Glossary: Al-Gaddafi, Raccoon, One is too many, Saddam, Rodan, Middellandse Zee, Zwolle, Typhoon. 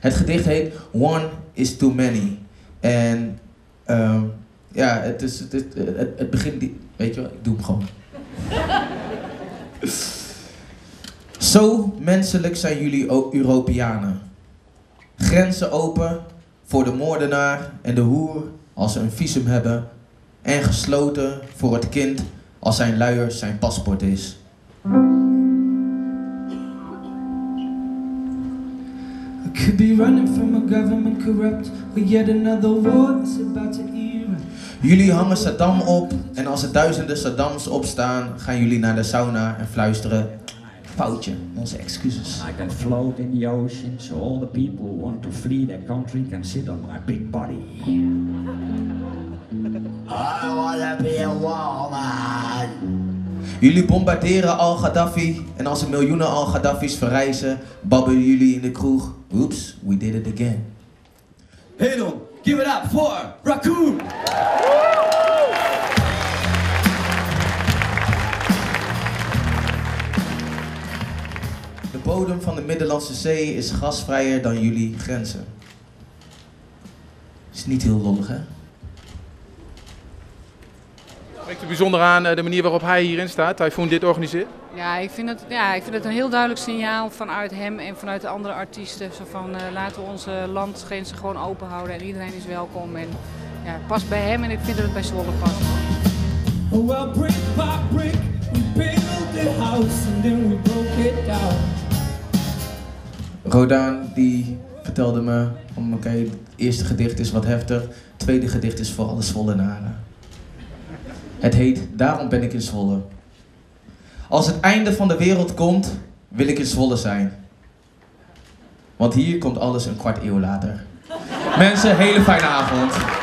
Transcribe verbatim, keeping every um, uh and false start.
Het gedicht heet One is too many. En um, ja, het, is, het, het, het, het begint... Die, weet je wel, ik doe hem gewoon. Zo menselijk zijn jullie Europeanen. Grenzen open voor de moordenaar en de hoer als ze een visum hebben. En gesloten voor het kind als zijn luier zijn paspoort is. I could be running from a government corrupt, or yet another war is about to end. Jullie hangen Saddam op en als er duizenden Saddams opstaan, gaan jullie naar de sauna en fluisteren. Foutje, onze excuses. I can float in the ocean, so all the people who want to flee their country can sit on my big body. I wanna be a woman. Jullie bombarderen Al-Gaddafi en als er miljoenen Al-Gaddafis verrijzen, babbelen jullie in de kroeg. Oops, we did it again. Hey dan, give it up for Raccoon! De bodem van de Middellandse Zee is gasvrijer dan jullie grenzen. Is niet heel lollig, hè? Ik vind het bijzonder aan de manier waarop hij hierin staat, Typhoon dit organiseert? Ja, ik vind het, ja, ik vind het een heel duidelijk signaal vanuit hem en vanuit de andere artiesten. Zo van, uh, laten we onze landgrenzen gewoon open houden en iedereen is welkom. En, ja, het past bij hem en ik vind dat het bij Zwolle past. Well, brick by brick, we built the house and then we broke it down. Rodan die vertelde me, oké, okay, het eerste gedicht is wat heftig, het tweede gedicht is voor alle Zwollenaren. Het heet Daarom ben ik in Zwolle. Als het einde van de wereld komt, wil ik in Zwolle zijn. Want hier komt alles een kwart eeuw later. Mensen, hele fijne avond.